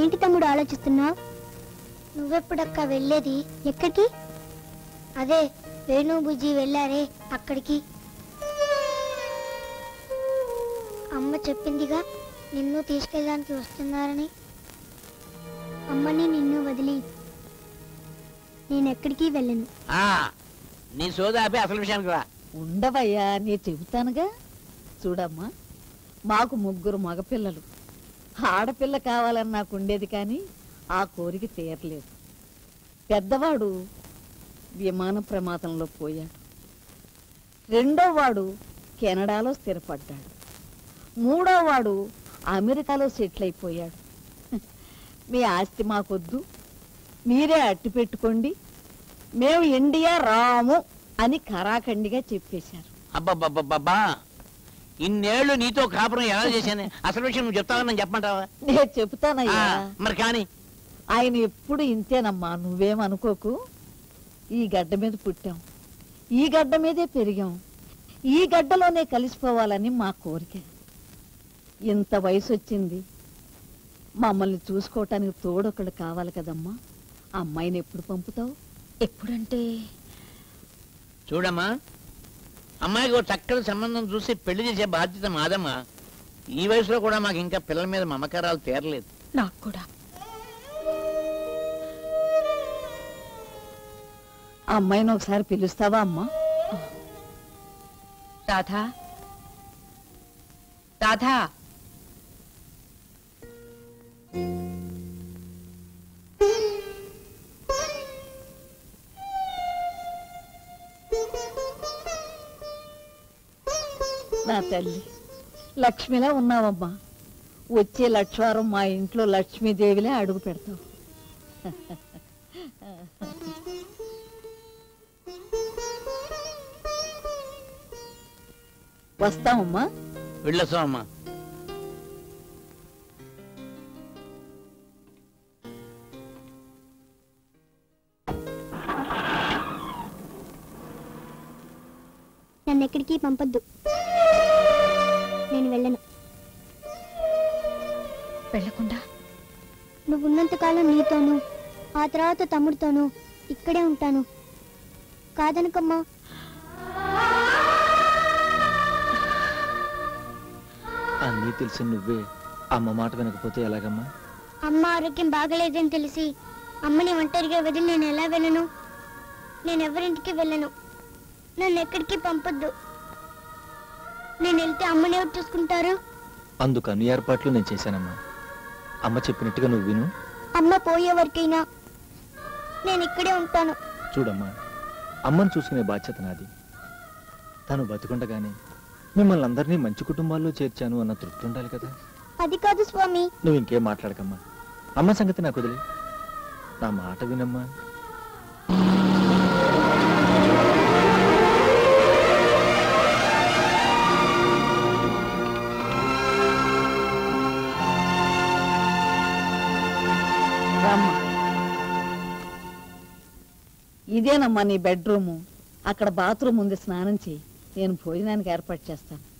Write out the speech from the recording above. ఏంటి తమ్ముడు ఆలోచిస్తున్నావు? నువ్వెప్పుడక్క వెళ్ళేది? ఎక్కడికి? అదే వేణు బుజ్జి వెళ్ళారే అక్కడికి. అమ్మ చెప్పిందిగా నిన్ను తీసుకెళ్ళడానికి వస్తున్నారని. అమ్మని నిన్ను వదిలి నేను ఎక్కడికి వెళ్ళను. నీ సోదాపే అసలు విషయానికి రా. ఉండవయ్యా, నేను చెబుతానుగా. చూడమ్మా, మాకు ముగ్గురు మగపిల్లలు. ఆడపిల్ల కావాలని నాకు ఉండేది, కానీ ఆ కోరిక తీరలేదు. పెద్దవాడు విమాన ప్రమాదంలో పోయాడు. రెండోవాడు కెనడాలో స్థిరపడ్డాడు. మూడోవాడు అమెరికాలో సెటిల్ అయిపోయాడు. మీ ఆస్తి మాకొద్దు, మీరే అట్టి పెట్టుకోండి, మేము ఇండియా రాము అని ఖరాఖండిగా చెప్పేశారు. అబ్బబ్బబ్బబ్బా, ఇన్నేళ్లు నీతో కాపురం ఎలా చేశాను? అసలు విషయం నువ్వు చెప్తావని చెప్పమంటావా? నేను చెప్తానయ్యా. మరి కానీ ఆయన ఎప్పుడు ఇంతేనమ్మా, నువ్వేమనుకోకు. ఈ గడ్డ మీద పుట్టాం, ఈ గడ్డ మీదే పెరిగాం, ఈ గడ్డలోనే కలిసిపోవాలని మా కోరిక. ఇంత వయసు వచ్చింది, మమ్మల్ని చూసుకోవటానికి తోడొకడు కావాలి కదమ్మా. అమ్మాయిని ఎప్పుడు పంపుతావు? ఎప్పుడంటే చూడమ్మా, అమ్మాయికి ఒక చక్కటి సంబంధం చూసి పెళ్లి చేసే బాధ్యత మాదమ్మా. ఈ వయసులో కూడా మాకు ఇంకా పిల్లల మీద మమకారాలు తీరలేదు. నాకు కూడా అమ్మాయిని ఒకసారి పిలుస్తావా అమ్మా? రాధా, రాధా. నా తల్లి లక్ష్మిలా ఉన్నావమ్మా. వచ్చే లక్ష్వారం మా ఇంట్లో లక్ష్మీదేవిలే అడుగు పెడతావు. వస్తామమ్మా, వెళ్ళొస్తామమ్మా. నన్ను ఎక్కడికి పంపద్దు, నేను వెళ్ళను. వెళ్ళకుండా నువ్వున్నంతకాలం నీతోను, ఆ తర్వాత తమ్ముడితోనూ ఇక్కడే ఉంటాను. కాదనకమ్మా. అన్నీ తెలిసి నువ్వే అమ్మ మాట వినకపోతే ఎలాగమ్మా? అమ్మ ఆరోగ్యం బాగలేదని తెలిసి అమ్మని ఒంటరిగా వదిలి నేను ఎలా వెళ్ళను? నేను ఎవరింటికి వెళ్ళను. నన్ను ఎక్కడికి పంపొద్దు. నేను వెళ్తే అమ్మని ఎవరు చూసుకుంటారు? అందుకు అన్ని ఏర్పాట్లు నేను చేశానమ్మా. అమ్మ చెప్పినట్టుగా నువ్వు విను. అమ్మ పోయే వరకైనా నేను ఇక్కడే ఉంటాను. చూడమ్మా, అమ్మను చూసుకునే బాధ్యత నాది. తను బతుకుండగానే మిమ్మల్ని అందరినీ మంచి కుటుంబాల్లో చేర్చాను అన్న తృప్తి ఉండాలి కదా. అది కాదు స్వామి. నువ్వు ఇంకేం మాట్లాడకమ్మా. అమ్మ సంగతి నాకు వదిలే, నా మాట వినమ్మా. ఇదేనమ్మా నీ బెడ్రూము. అక్కడ బాత్రూమ్ ఉంది, స్నానం చేయి. నేను భోజనానికి ఏర్పాటు చేస్తాను.